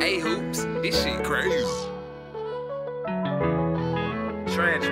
Hey Hoops, this shit crazy. Trench